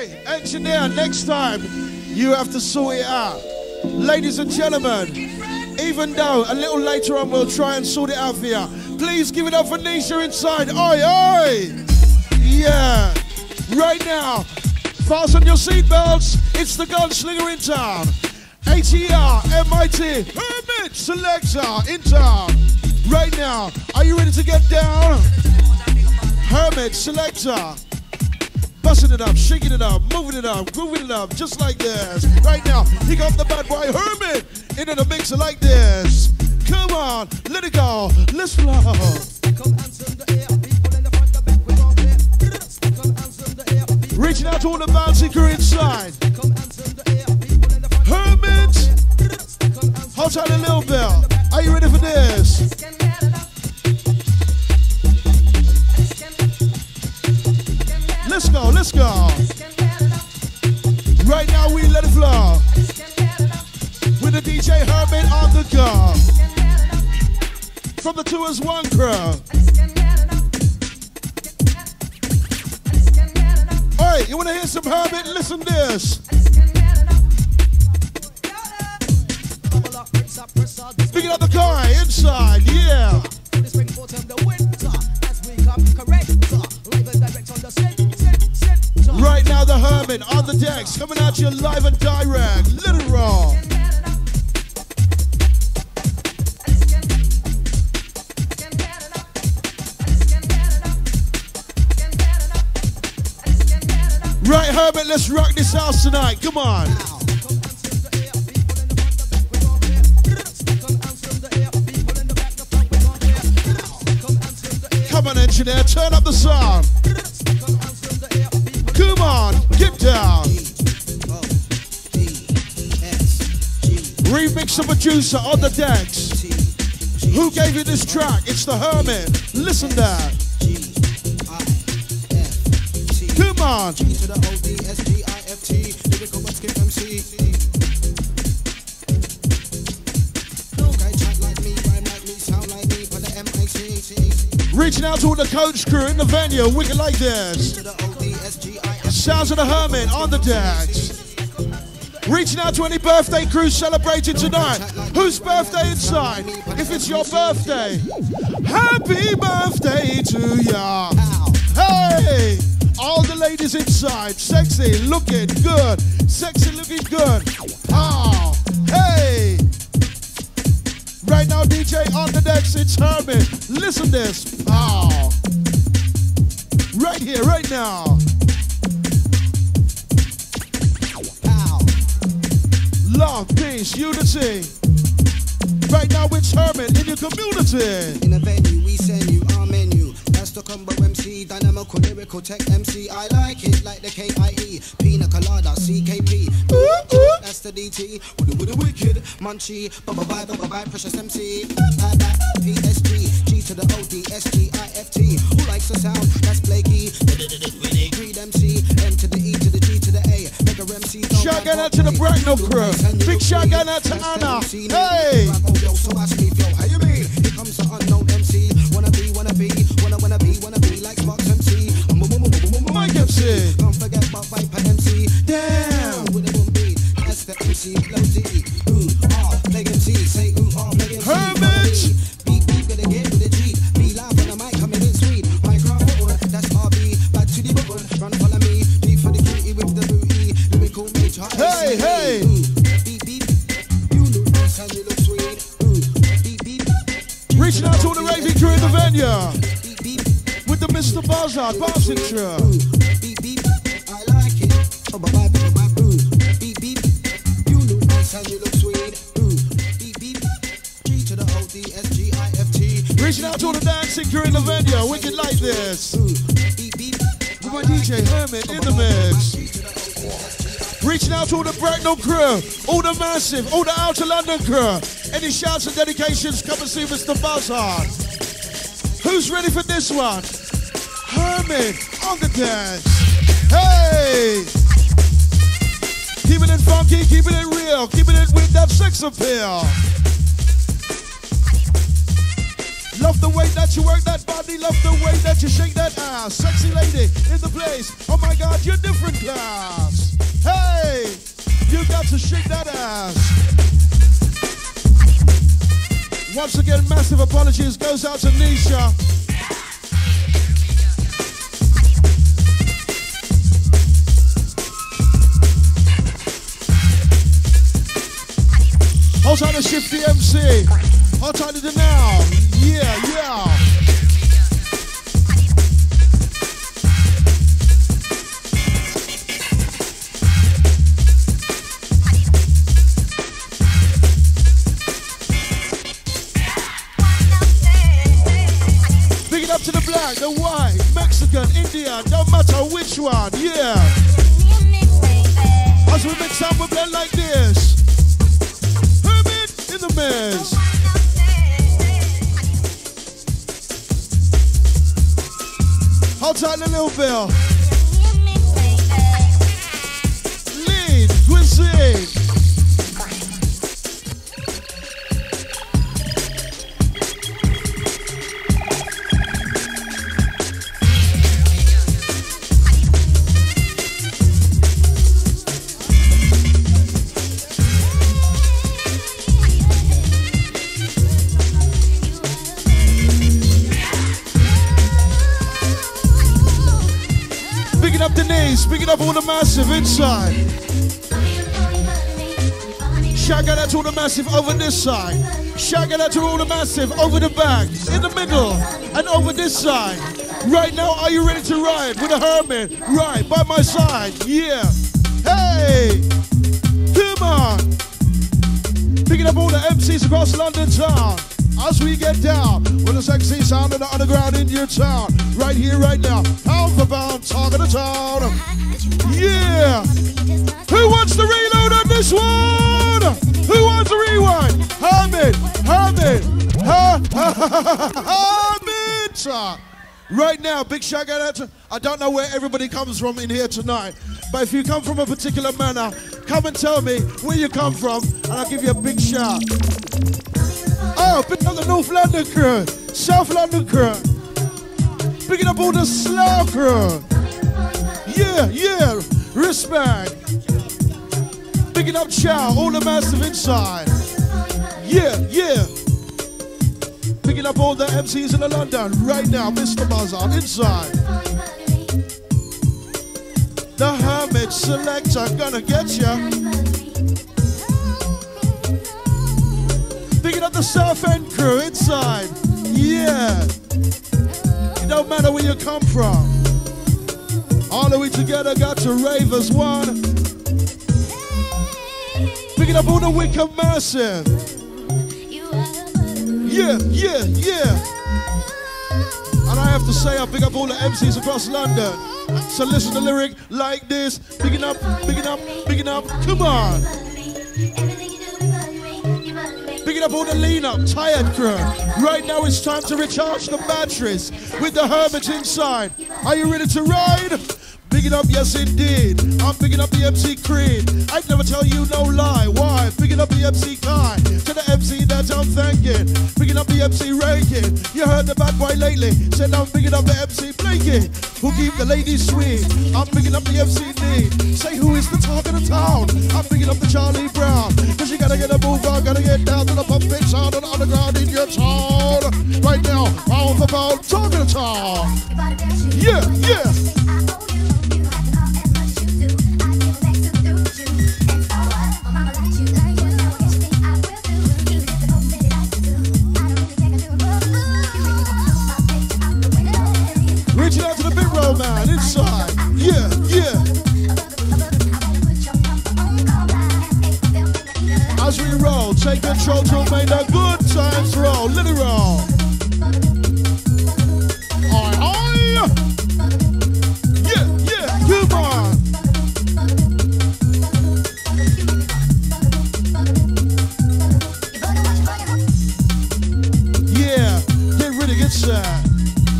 Hey, engineer, next time you have to sort it out. Ladies and gentlemen, even though a little later on we'll try and sort it out for you, please give it up for Nisha inside. Oi, oi! Yeah. Right now, fasten your seatbelts. It's the gunslinger in town. ATR, MIT, Hermit Selector in town. Right now, are you ready to get down? Hermit Selector. Busting it up, shaking it up, moving it up, grooving it up, just like this. Right now, pick up the bad boy Hermit into the mixer like this. Come on, let it go, let's flow. Reaching out to all the bouncy crew inside. Hermit, hold tight a little bit. Are you ready for this? Let's go, let's go. Right now we let it flow. With the DJ Hermit on the go. From the two as one crew. Alright, you wanna hear some Hermit? Listen to this. Picking up the car inside, yeah. Right now, the Hermit on the decks, coming at you live and direct, literal. Right, Hermit, let's rock this house tonight, come on. Come on, engineer, turn up the sound. Come on, get down. Remix the producer on the decks. Who gave you this track? It's the Hermit. Listen there. Come on. Reaching out to all the coach crew in the venue, wicked like this. Sounds of the Hermit on the decks. Reaching out to any birthday crew celebrating tonight. Whose birthday inside? If it's your birthday, happy birthday to ya. Hey! All the ladies inside, sexy, looking good. Sexy, looking good. Oh, hey! Right now, DJ on the decks, it's Hermit. Listen this. Oh. Right here, right now. Love, peace, unity. Right now it's Hermit in your community. In a venue, we send you our menu. That's the combo MC, dynamical, lyrical, tech MC. I like it like the KIE, Pina Colada, CKP. That's the DT, with the wicked, Munchie, bubba bye, bubba bye, precious MC. PSG, G to the O, D, S, G, I, F, T. Who likes the sound? That's Blakey. Greed MC, M to the E to the G to the A. Shotgun out to the Bracknell crew. Big shotgun out to Anna. Hey! Mike MC. Don't forget about Viper MC. Damn! That's the MC. Blow D. Ooh, ah, play MC. Say ooh, ah, play MC. Hermit! Beat, beat, gonna get with a G. Be live on the mic, coming in sweet. Microphone, that's RB. Back to the bubble, run, follow me. Be for the cutie with the booty. Hey, hey! Reaching out to all the raving crew in the venue with the Mr. Buzzard bouncing crew. I like it. Reaching out to all the dancing crew in the venue, wicked like this. With my DJ Hermit in the mix. Reaching out to all the Bracknell crew, all the Massive, all the Outer London crew. Any shouts and dedications, come and see Mr. Buzzard. Who's ready for this one? Hermit on the dance. Hey! Keeping it funky, keeping it real, keeping it with that sex appeal. Love the way that you work that body, love the way that you shake that ass. Sexy lady in the place, oh my check out your different class. Hey, you got to shake that ass. Once again, massive apologies goes out to Nisha. I'll try to shift the MC. I'll try to do now. Yeah, yeah. To the black, the white, Mexican, Indian, don't matter which one, yeah. As we mix up, we blend like this. Hermit in the mix. Hold tight a little bit. Lean, cuisine. Picking up all the massive inside. Shout out to all the massive over this side. Shout out to all the massive over the back, in the middle, and over this side. Right now, are you ready to ride with a hermit? Right by my side, yeah. Hey, come on. Picking up all the MCs across London town. As we get down with the sexy sound of the underground in your town, right here, right now, pound for pound, talk of the town. Yeah! Who wants the reload on this one? Who wants the rewind? Hermit! Hermit! Hermit! Right now, big shout out to, I don't know where everybody comes from in here tonight, but if you come from a particular manner, come and tell me where you come from, and I'll give you a big shout. Oh, picking up the North London crew, South London crew, picking up all the Slough crew. Yeah, yeah, respect. Picking up Chow, all the massive inside. Yeah, yeah. Picking up all the MCs in the London right now, Mr. Buzzard, inside. The Hermit Selector gonna get ya. Picking up the South End crew inside, yeah. It don't matter where you come from. All of we together got to rave as one. Picking up all the Wickham Massive. Yeah, yeah, yeah. And I have to say, I pick up all the MCs across London. So listen to the lyric like this. Picking up, picking up, picking up. Come on. Picking up all the lean up, tired crew. Right now it's time to recharge the batteries with the hermits inside. Are you ready to ride? Picking up, yes indeed. I'm picking up the MC Creed. I'd never tell you no lie. Why? Picking up the MC Kai. To the MC that I'm thanking. Picking up the MC Rankin. You heard the bad boy lately. Said I'm picking up the MC Blanket. Who keep the ladies sweet. I'm picking up the MC D. Say who is the talk of the town. I'm picking up the Charlie Brown. Cause you gotta get a move on. Gotta get down to the pumping sound on the underground in your town. Right now, pound for pound, talk of the town. Yeah, yeah. Man, inside, yeah, yeah. As we roll, take control to make the good times roll. Let it roll. Aye, aye. Yeah, yeah, come on. Yeah, get ready, get sad.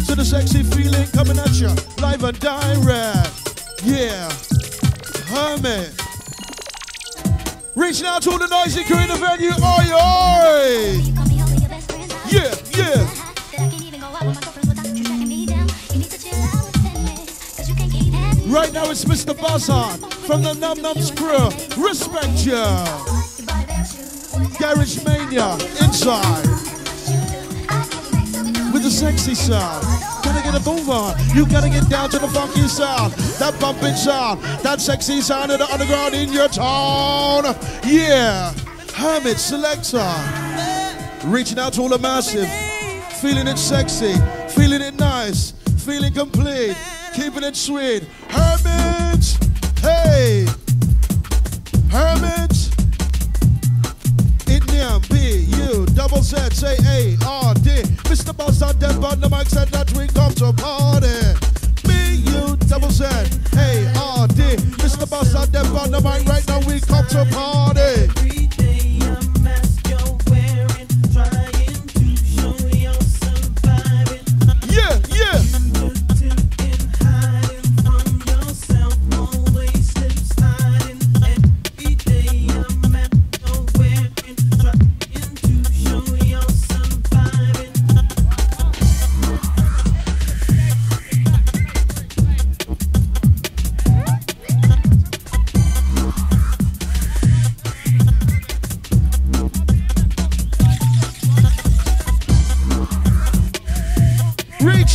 To the sexy feeling coming at you. Live and direct, yeah, Hermit. Reaching out to all the noisy crew in the venue, oi, oi! Yeah, yeah. Right now it's Mr. Buzzard from the Num Num's crew. Respect you. Garage Mania inside. With the sexy sound. Gotta get a move on. You gotta get down to the funky sound. That bumping sound. That sexy sound of the underground in your town. Yeah. Hermit Selector. Reaching out to all the massive. Feeling it sexy. Feeling it nice. Feeling complete. Keeping it sweet. Hermit! Hey! Hermit! Itniam, B-U-Z-Z-A-R-D. Mr. Buzzard, dead button, the mic said that we come to party. B-U-Z-Z-A-R-D. Mr. Buzzard, dead button, the mic right now, we come to party.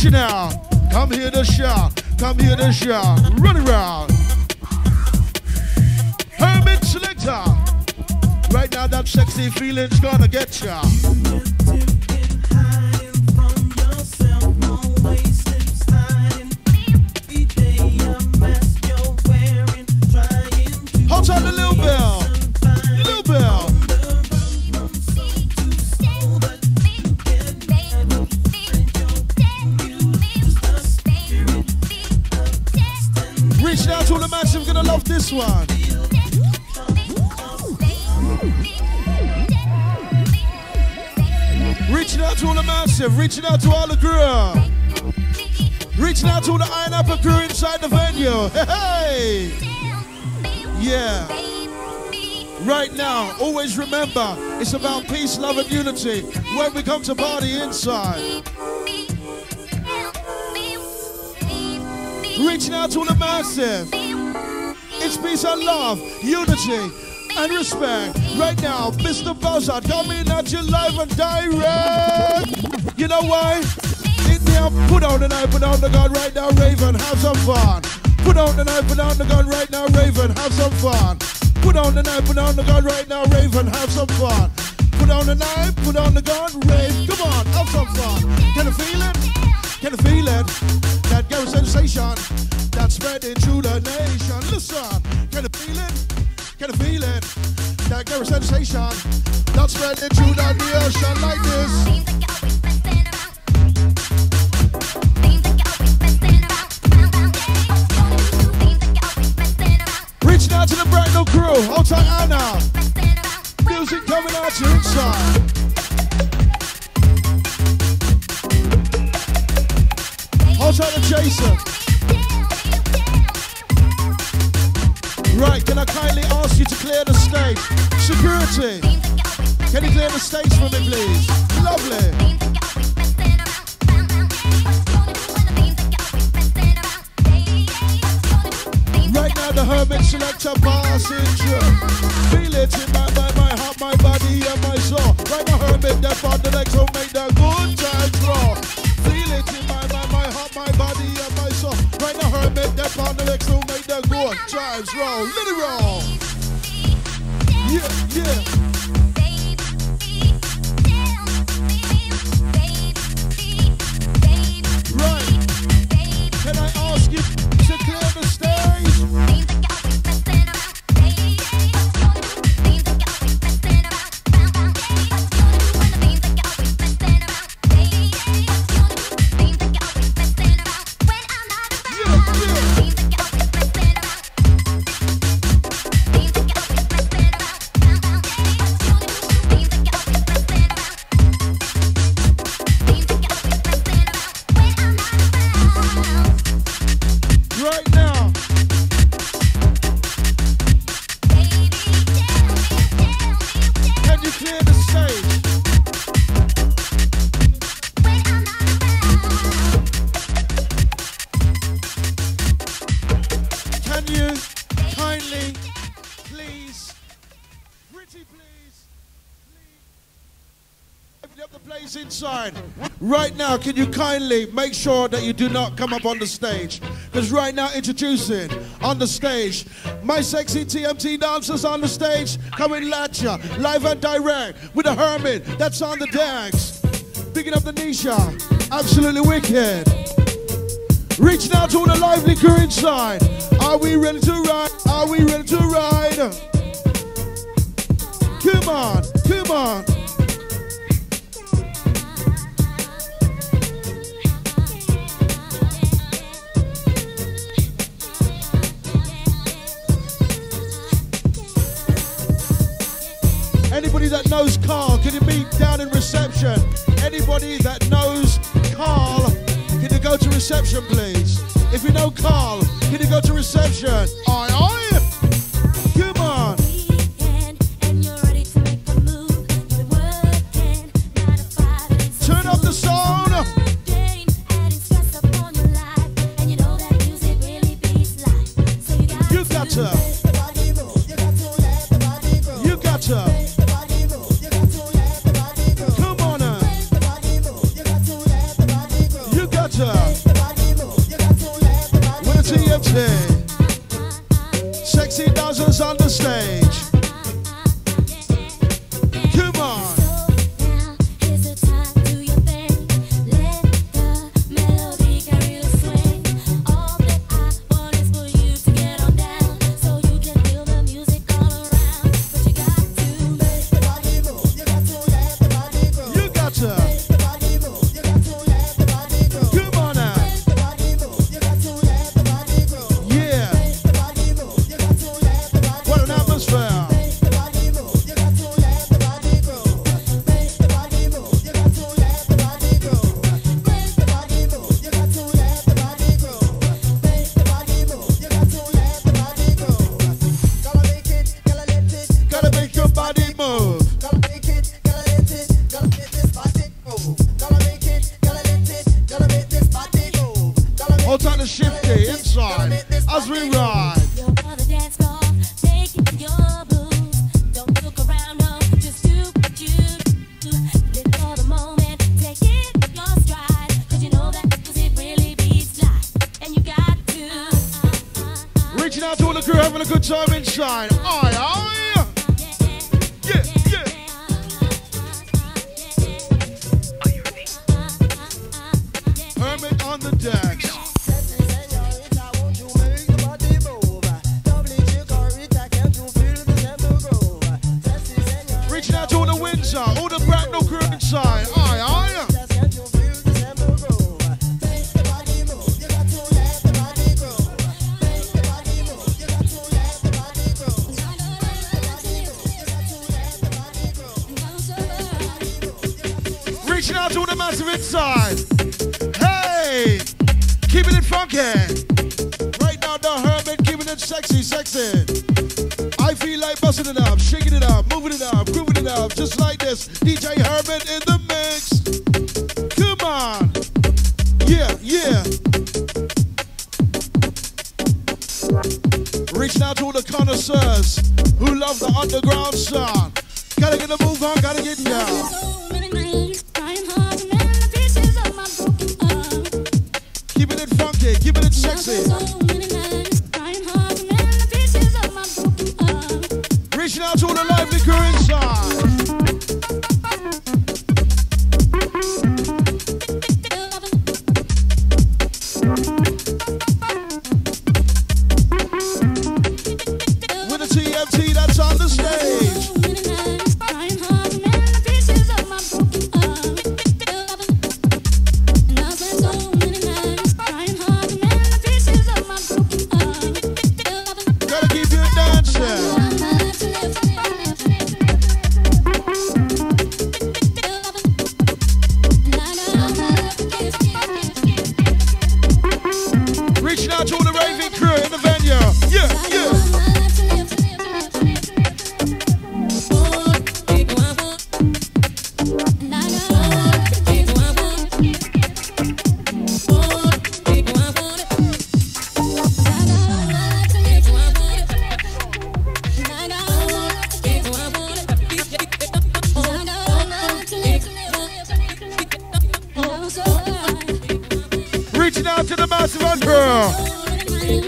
Now, come hear the shout, come hear the shout, run around. Hermit Selector, right now that sexy feeling's gonna get ya. Hold on the little bell, little bell. Out to all the massive, gonna love this one. Reaching out to all the massive, reaching out to all the crew, reaching out to all the Iron Apple crew inside the venue. Hey, hey, yeah. Right now, always remember, it's about peace, love, and unity when we come to party inside. Reaching out to the massive. It's peace and love, unity and respect. Right now, Mr. Buzzard coming at you live and direct. You know why? Put on the knife, put on the gun right now, Raven, have some fun. Put on the knife, put on the gun right now, Raven, have some fun. Put on the knife, put on the gun right now, Raven, have some fun. Put on the knife, put on the gun, Raven, come on, have some fun. Can you feel it? Can you feel it? That girl sensation that's spreading through the nation. Listen, can you feel it? Can you feel it? That girl sensation that's spreading through the nation like this. Reaching out to the brand new crew, outside Anna. Music coming out to inside. Outside of Jason. Right, can I kindly ask you to clear the stage? Security, can you clear the stage for me, please? Lovely. Right now, the Hermit Selector passing through. Feel it in my heart, my body, and my soul. Right now, Hermit, that's on the next one, make that good time roll. Feel it in my heart, my body, and my soul. Right now, Hermit, that's on the next one, make that good time roll. Let it roll. Yeah, yeah. Right. Can I ask you to clear the stage? Can you kindly, please, pretty please, open up the place inside. Right now, can you kindly make sure that you do not come up on the stage? Because right now, introducing on the stage, my sexy TMT dancers on the stage coming at ya, live and direct, with a Hermit that's on the decks. Picking up the Nisha, absolutely wicked. Reaching out to all the lively crew inside. Are we ready to ride? Are we ready to ride? Come on, come on. Anybody that knows Carl, can you meet down in reception? Anybody that knows Carl, can you go to reception, please? If you know Carl, can you go to reception? Aye, aye! Come on! Turn up the sound! You got her! You got her! Sexy dancers on the stage. Come on.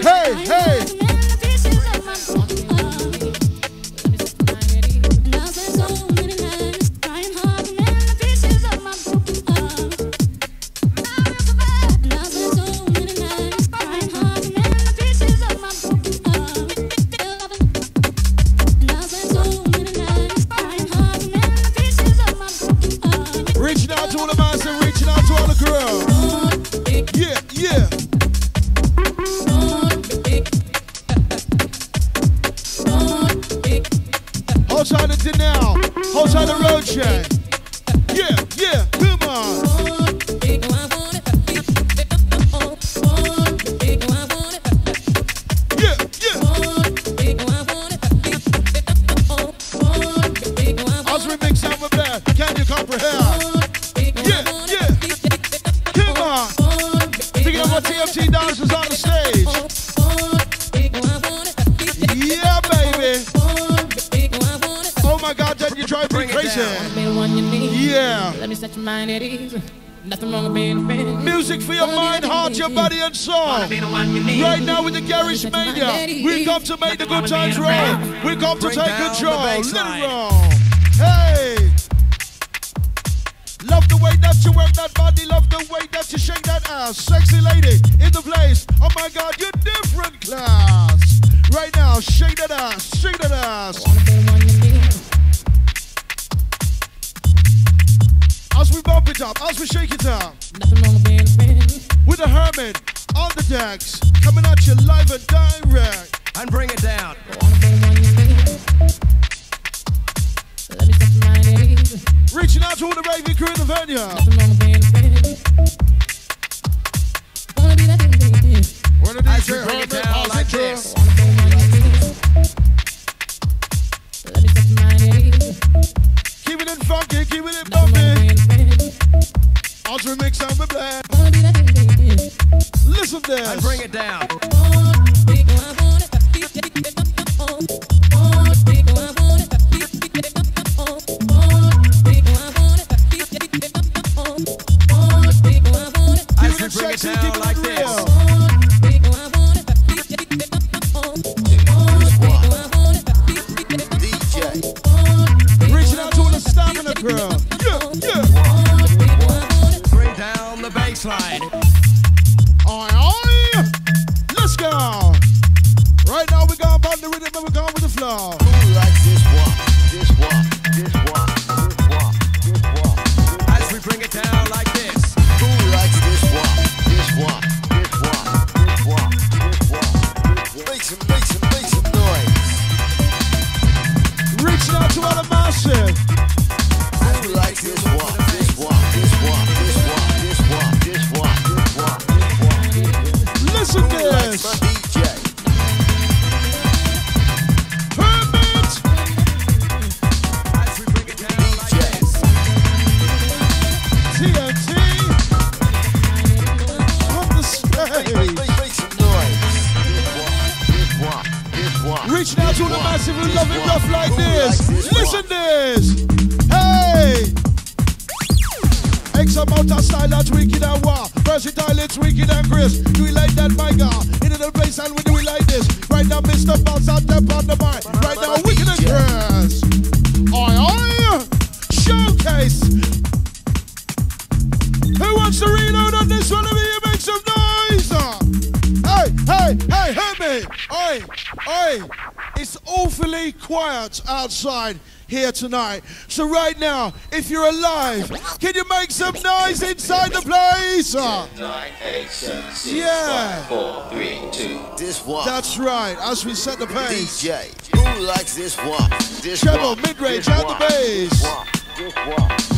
hey, hey! We come to make the good times roll. We come to take control. Let it roll. Hey. Love the way that you work that body. Love the way that you shake that ass. Sexy lady in the place. Oh my God, you're different class. Right now, shake that ass. Shake that ass. As we bump it up, as we shake it up. With a hermit on the decks. Coming at you live and direct. And bring it down. Reaching out to all the raving crew in the venue. I should bring it down like this. Keep it in funky, keep it in bumpy. I'll remix and we're listen to this. And bring it down. I should bring it down like this. Outside here tonight. So right now, if you're alive, can you make some noise inside the place? 10, 9, 8, 7, 6, yeah. 5, 4, 3, 2. This one. That's right. As we set the pace. DJ, who likes this one? This treble, mid-range, and the bass.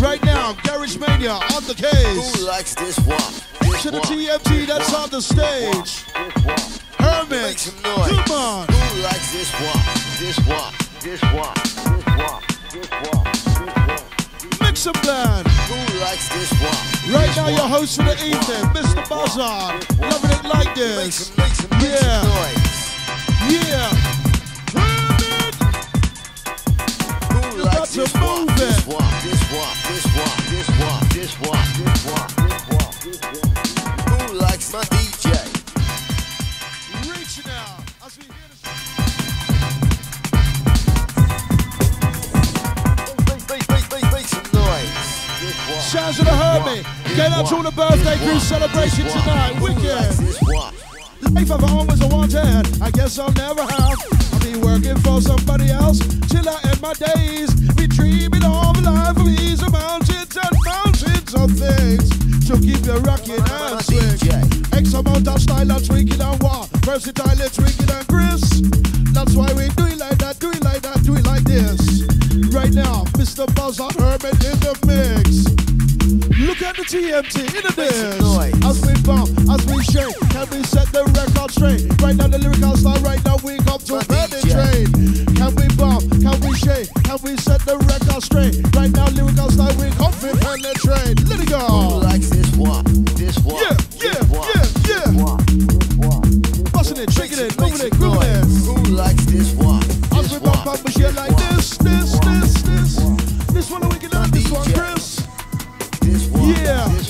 Right now, Garage Mania on the case. Who likes this one? This to the TMT that's on the stage. Hermit, come on. Who likes this one? This one. This one. Mix and blend. Who likes this one? Right now, your host for the evening, Mr. Buzzard. Loving it like this. Yeah. Yeah. Who likes this one? This one. Who likes my DJ? Reach Shouts to the Hermit. Going out to all the birthday crew celebration tonight. Wicked. Life I've always wanted. I guess I'll never have. I'll be working for somebody else till I end my days. Be dreaming all the life of these mountains and mountains of things. So keep your rocking and swing. X amount of style and tweaking and war. Versatile and tweaking and crisp. That's why we do it like that, do it like that, do it like this. Right now, Mr. Buzzard Hermit in the mix. Look at the TMT in the dance. As we bump, as we shake, can we set the record straight? Right now the lyrical style, right now we come to penetrate. Can we bump, can we shake, can we set the record straight? Right now lyrical style, we come to penetrate. Let it go. Who likes this one? This one. Yeah. Busting it, shaking it, moving it, grooving it. Who likes this one? As we bump up, we shake like this, this. This one we can have, this one, Chris. Yeah. Make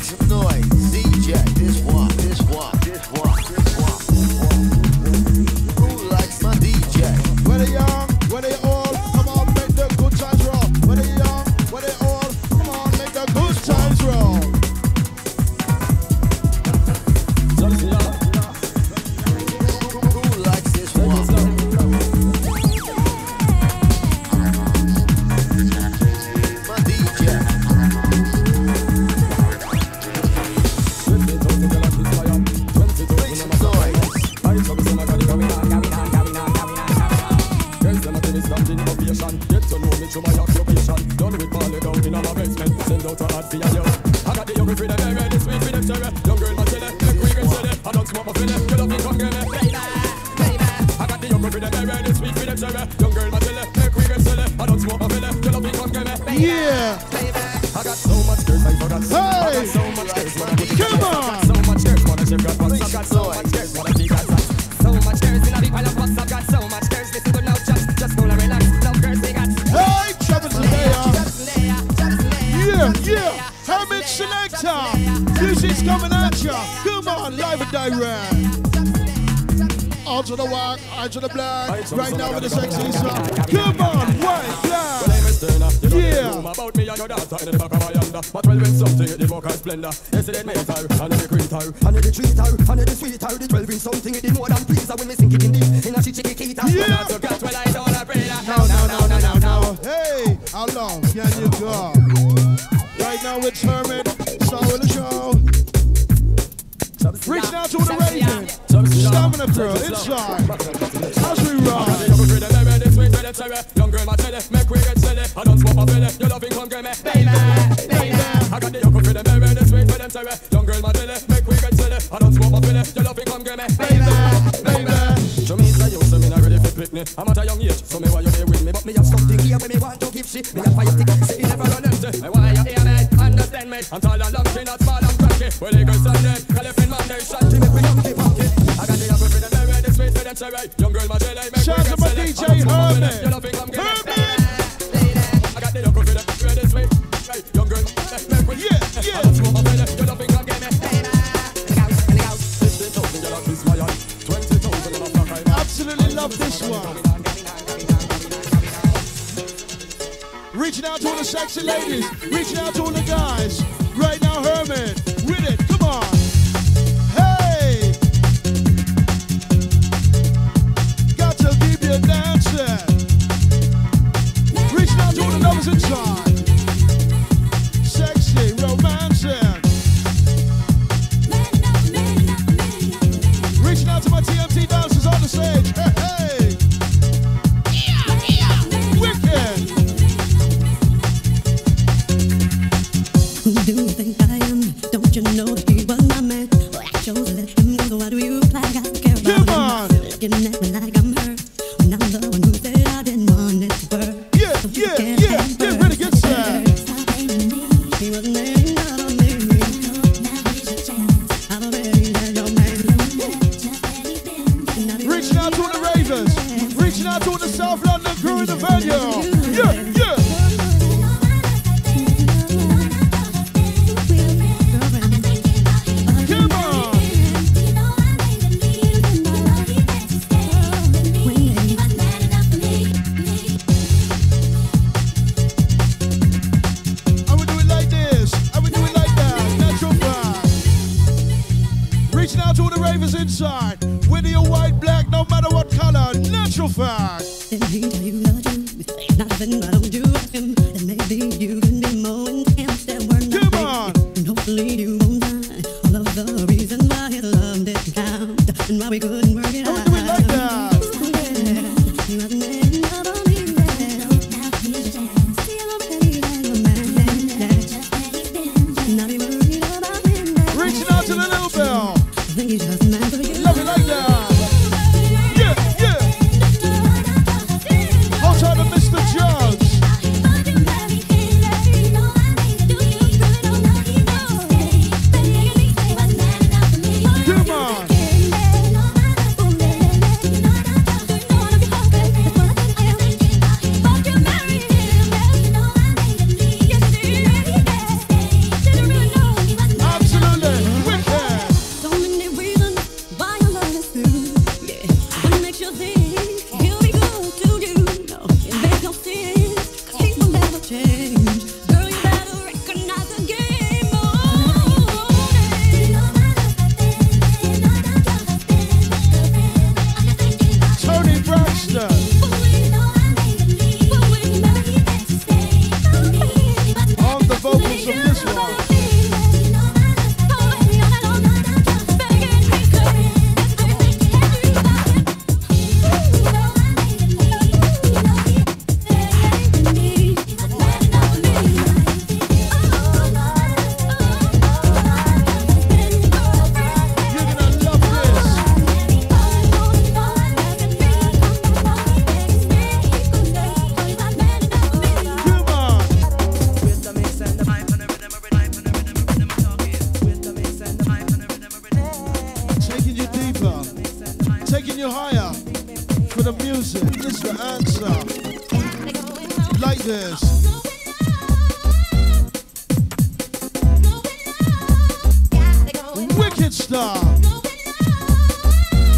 some noise, DJ. This one. Who likes my DJ? Where they young, where they old, come on, make the good times roll. Where they young, where they old, come on, make the good times roll. Who likes this one? To the black, right now with the sexy song. Come on, white black. About me and your daughter in the back of my yonder. But well, when something at the mock and splendor. Yes, it made her, and the green tower, and the tree tower, and the sweet tower. The 12 in something, it did more than please. I will miss it in deep, in a chicky key tower. Yeah, well, I don't afraid. Now. Hey, how long can you go? Right now it's Hermit, star of the show. Reaching out to the raven. Stamina girl, inside. Young girl, my tell it, make we get silly. I don't swap a belly, you loving come get me. Baby, I got the young for them, baby, this way for them, sorry. Young girl, my tell it, make we get silly. I don't swap a belly, you loving come get me. Baby, to me, say you, so me not ready for picnic. I'm at a young age, so me why you be with me. But me have something here when me want to give shit. Me a fire stick, say you never run empty. Me why you hear me, understand me. I'm tall and long, she not small and cracky. Well, they go Sunday, call it in Monday, Sunday, me bring up the pocket. I got the young for them, baby, this way for them, sorry. Young girl, my tell it, make we get silly. DJ Hermit. I got the local feeling, feel this way. Young girl, yeah. I don't want my feeling, you nothing can get me. Absolutely love this one. Reaching out to all the sexy ladies, reaching out to all the guys. Right now, Hermit, with it. Come on. reaching out to the ravers inside. Whether you're white, black, no matter what color, natural fact. And maybe you love you, there's nothing wrong to him. And maybe you can be more intense than we're not. Come on! And hopefully you won't mind all of the reasons why you loved it down and why we couldn't work it out.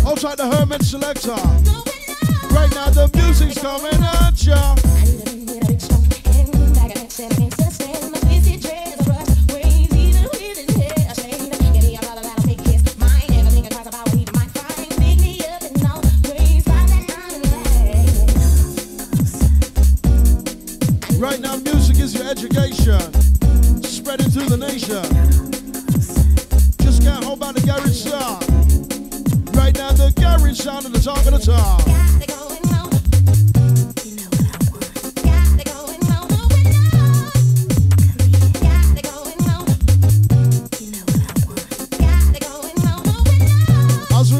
Outside the Hermit Selector. Right now the music's coming at ya. Right now music is your education, spreading through the nation. Just can't hold by the garage sound. Right now the garage sound at the top of the top. As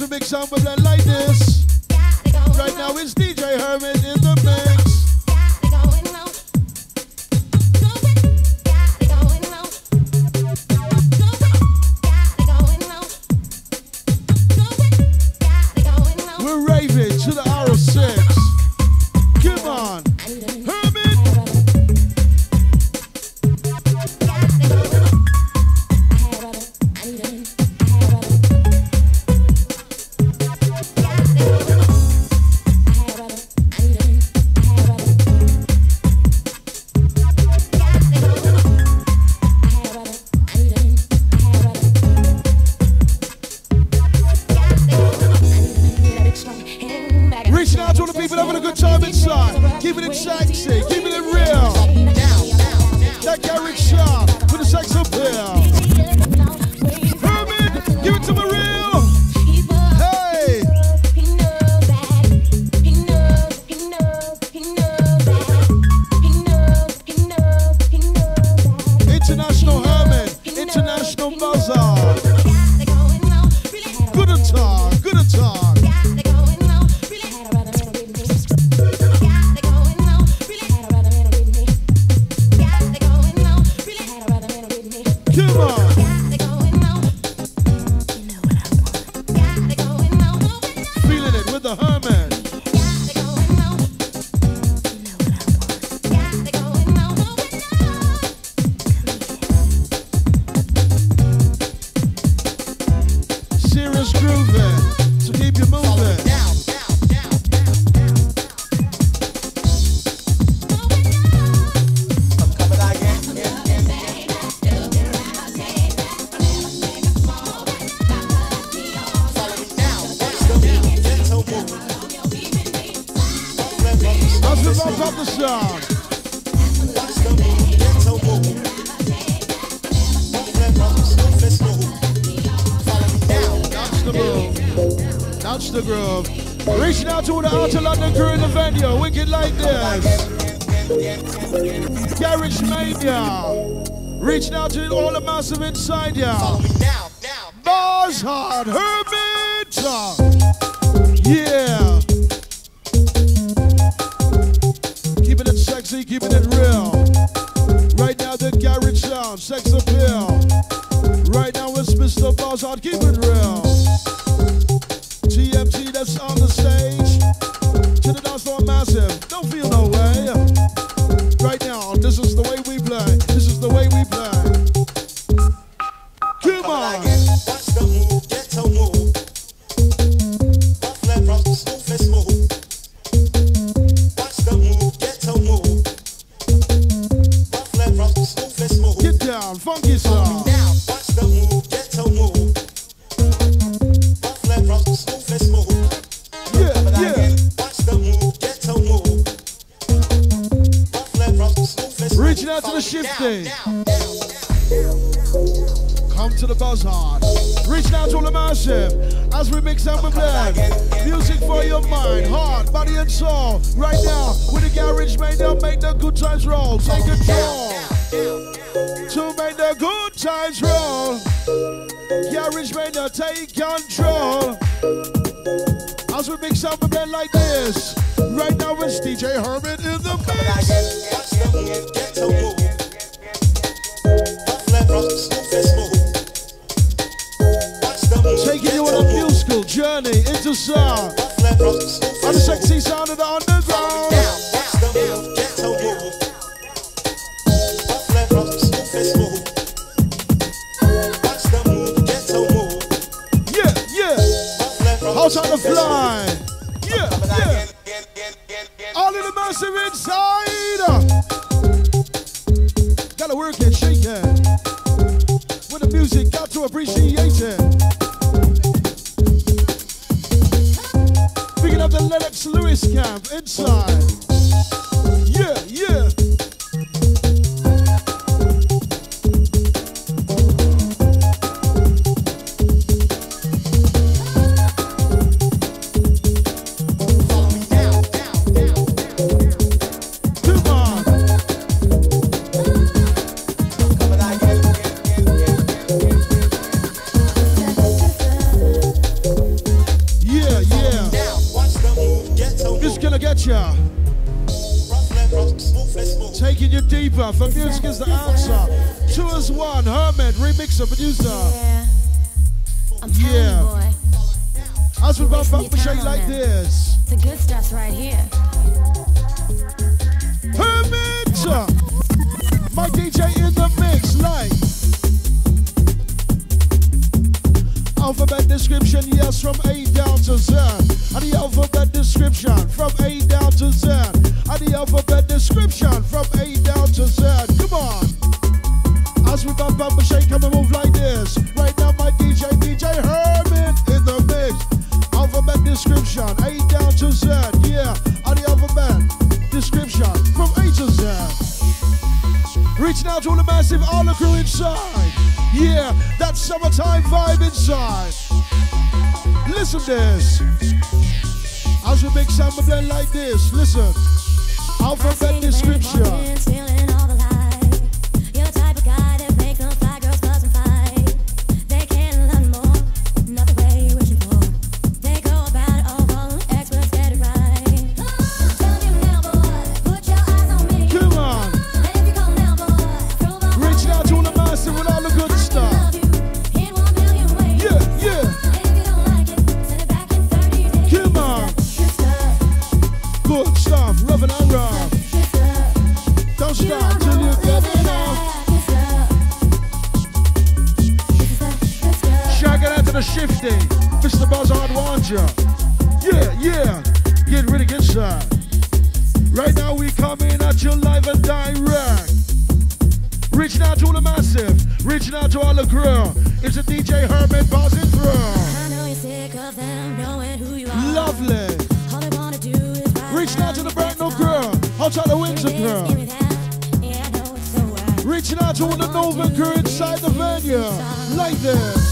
we mix up the blast. Inside ya, Buzzard, Hermit Selector, yeah. Keeping it sexy, keeping it real. Right now the garage sound, sex appeal. Right now it's Mr. Buzzard, keep it real. TMT that's on the stage, to the dance floor massive. Don't feel no way. Right now, this is the way we play. This is the way we play. With all the good stuff. the shifting. Mr. Buzzard warned ya. Yeah, yeah. Get ready, get shy. Right now we coming at you live and direct. Reaching out to the massive. Reaching out to all the crew. It's a DJ Hermit buzzing through. I know you're sick of them knowing who you are. Lovely. All they wanna do is reaching out to the brand new girl. Outside the Windsor girl. Yeah, I know it's so right. Reaching out to all the Nova crew inside the venue. Like this.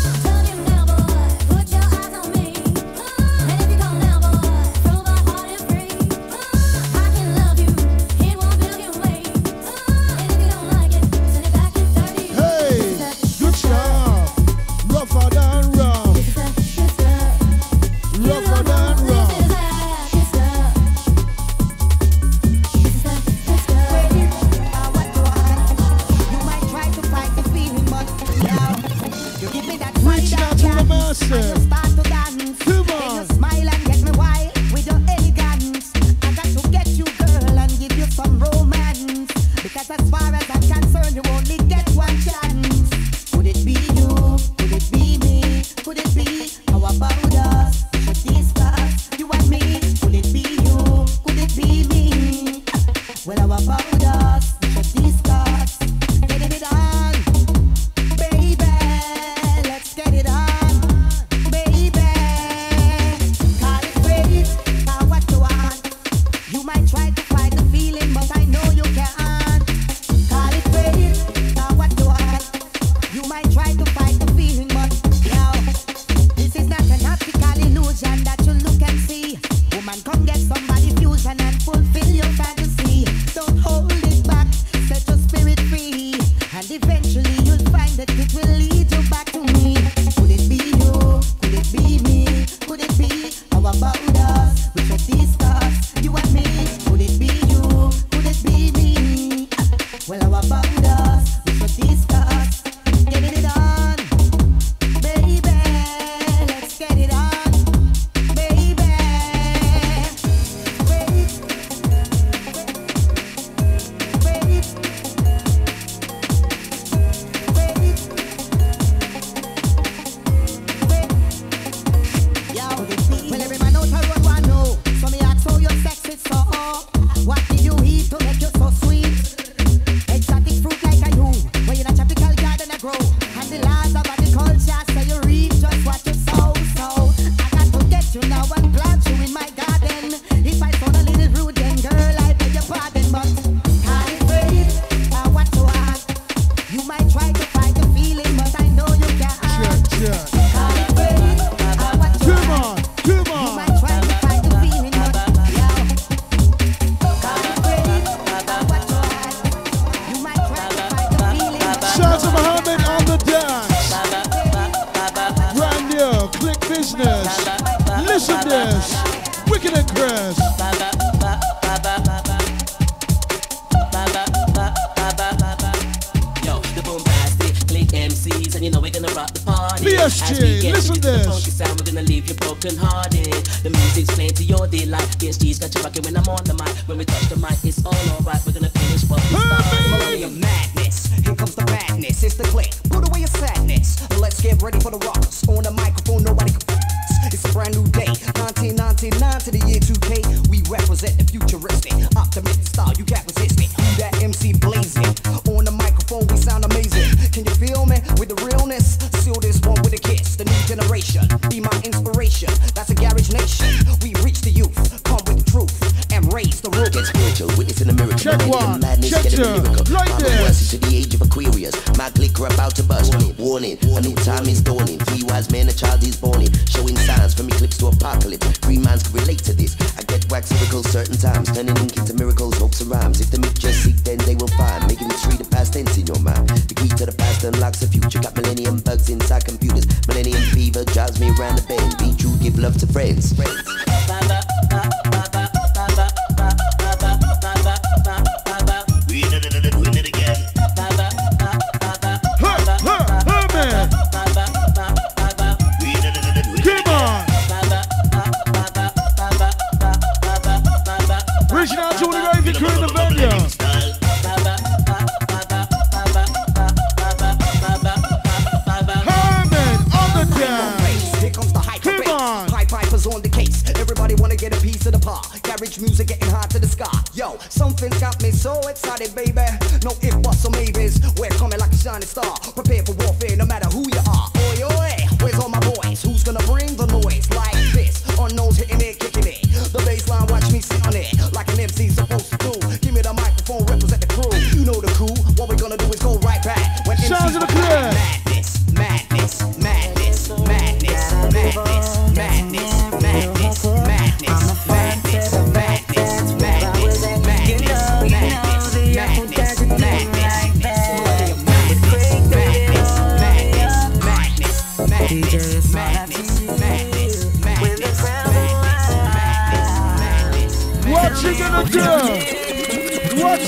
to get a piece of the pie. Garage music getting high to the sky. Yo, something's got me so excited, baby. No ifs, buts, or maybes. We're coming like a shining star. Prepare for warfare, no matter who you are. Oi, oi, where's all my boys? Who's gonna bring the noise like this? On nose hitting it, kicking it. The bass line, watch me sit on it like an MC's supposed to do. Give me the microphone, represent the crew. You know the crew. What we're gonna do is go right back. When sounds of the crew.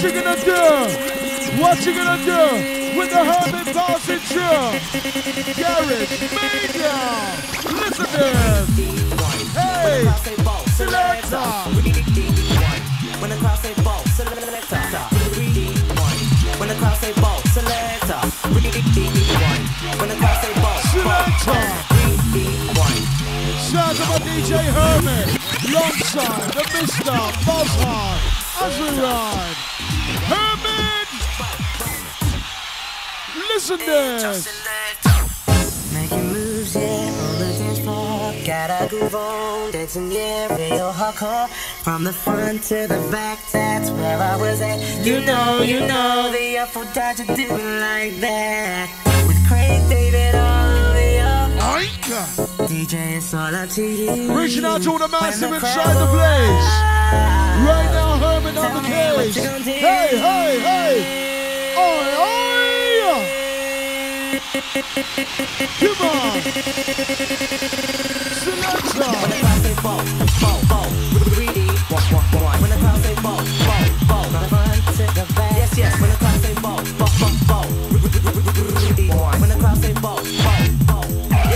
What you gonna do? What you gonna do with the Hermit Selector show? Garage Media. Listen to this. Hey, selector. When the crowd say ball, selector. When the crowd say ball, selector. When the crowd say ball, selector. Shout out to DJ Hermit. Alongside the Mr. Buzzard, Azurad, Hermit! Listen this! Making moves, yeah, on the dance floor. Gotta groove on, dancing, yeah, real hardcore. From the front to the back, that's where I was at. You know, the Aphrodite did me like that. With Craig David on the up. DJ, it's all up to you. Reaching out to all the massive inside the place. Right now, Hermit on the case. Hey, hey, hey. Oi, oi. Come on. Selector. When the crowd say ball, ball, ball. Greedy. Walk, walk, walk. When the crowd say ball, ball, ball. From the front to the back. Yes, yes. When the crowd say ball, ball, ball, ball. Greedy. When the crowd say ball, ball.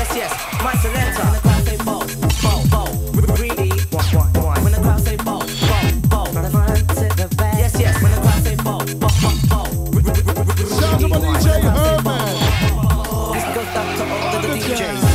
Yes, my selector. When the crowd say ball, ball, ball. Really, when the crowd say ball, ball, ball. From the front to the back. Yes, yes. When the crowd say ball, ball, ball, ball. Shout out to my DJ Herman. This goes out to all the DJs.